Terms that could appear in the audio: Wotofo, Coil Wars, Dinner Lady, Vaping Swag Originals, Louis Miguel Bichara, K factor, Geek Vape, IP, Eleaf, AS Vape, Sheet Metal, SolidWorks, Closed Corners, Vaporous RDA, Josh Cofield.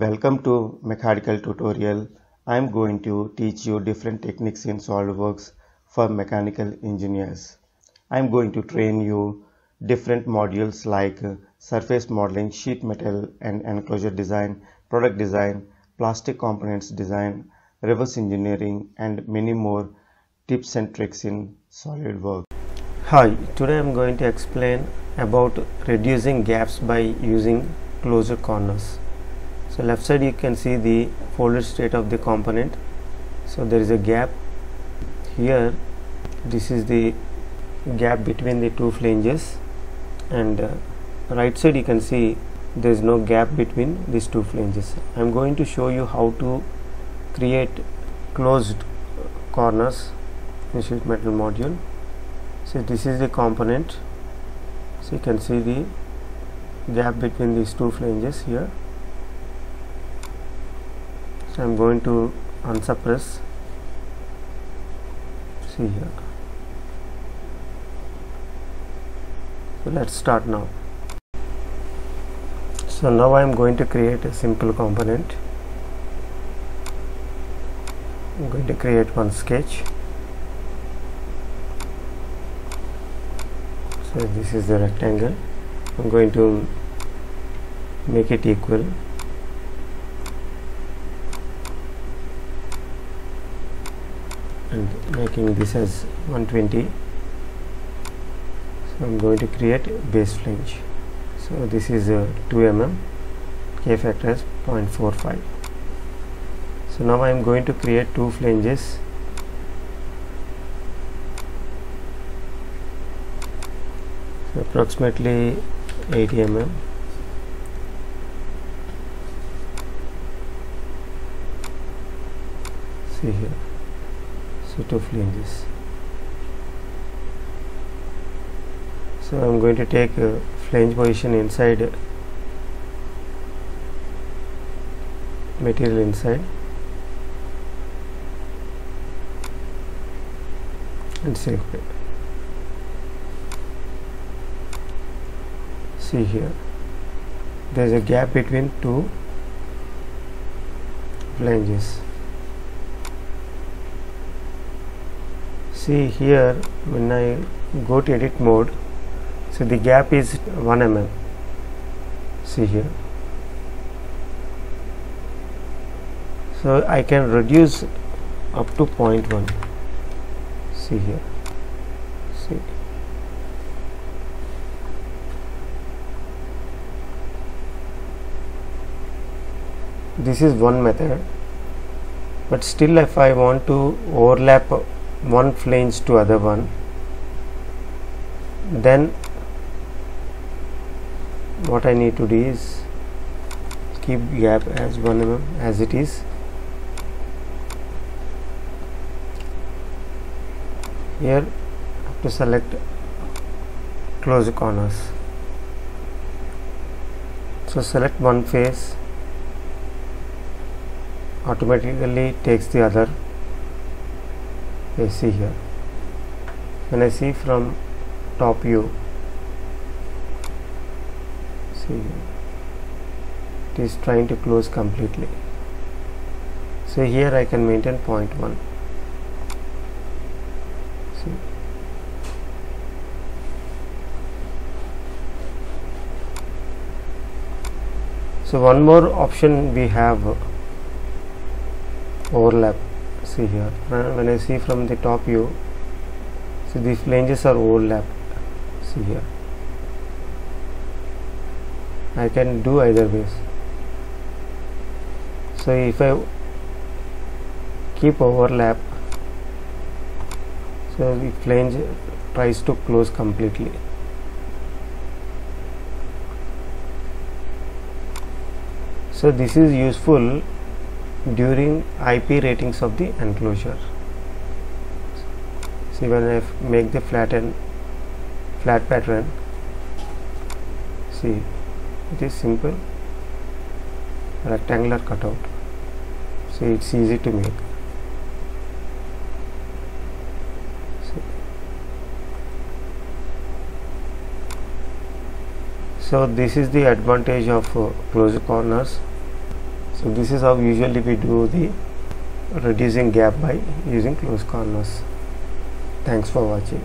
Welcome to mechanical tutorial. I am going to teach you different techniques in SolidWorks for mechanical engineers. I am going to train you different modules like surface modeling, sheet metal and enclosure design, product design, plastic components design, reverse engineering and many more tips and tricks in SolidWorks. Hi, today I am going to explain about reducing gaps by using closed corners. So left side you can see the folded state of the component, so there is a gap here. This is the gap between the two flanges, and right side you can see there is no gap between these two flanges. I am going to show you how to create closed corners in sheet metal module. So this is the component, so you can see the gap between these two flanges here. I am going to unsuppress. See here. So let's start now. So now I am going to create a simple component. I am going to create one sketch. So this is the rectangle. I am going to make it equal. And making this as 120. So I'm going to create base flange. So this is 2 mm, K factor is 0.45. So now I'm going to create two flanges. So approximately 80 mm. See here. So two flanges. So I am going to take a flange position inside material inside and select it. See here, there is a gap between two flanges. See here, when I go to edit mode, so the gap is 1 mm. See here, so I can reduce up to 0.1. See here, see. This is one method, but still if I want to overlap one flange to other one, then what I need to do is keep gap as 1 mm as it is. Here I have to select closed corners, so select one face, automatically takes the other. I see here, when I see from top view, see here, it is trying to close completely. So here I can maintain 0.1. See. So one more option we have, overlap. See here, when I see from the top view, so these flanges are overlapped. See here, I can do either ways. So if I keep overlap, so the flange tries to close completely. So this is useful during IP ratings of the enclosure. See, when I make the flat pattern, see, it is simple rectangular cutout, so it's easy to make. See. So this is the advantage of closed corners. So this is how usually we do the reducing gap by using closed corners. Thanks for watching.